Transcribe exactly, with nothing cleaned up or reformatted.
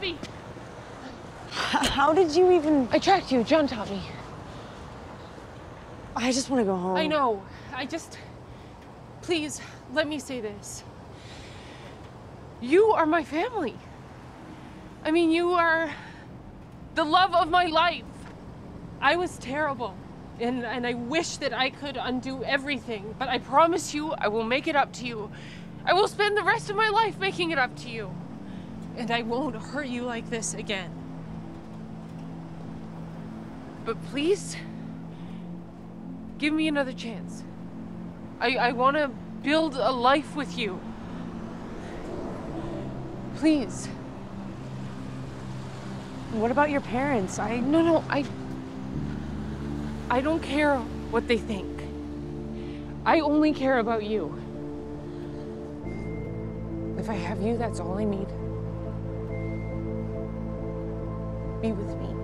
heavy. How did you even... I tracked you. John taught me. I just want to go home. I know. I just... Please, let me say this. You are my family. I mean, you are the love of my life. I was terrible, and, and I wish that I could undo everything, but I promise you I will make it up to you. I will spend the rest of my life making it up to you, and I won't hurt you like this again. But please, give me another chance. I, I want to build a life with you. Please. What about your parents? I... No, no, I... I don't care what they think. I only care about you. If I have you, that's all I need. Be with me.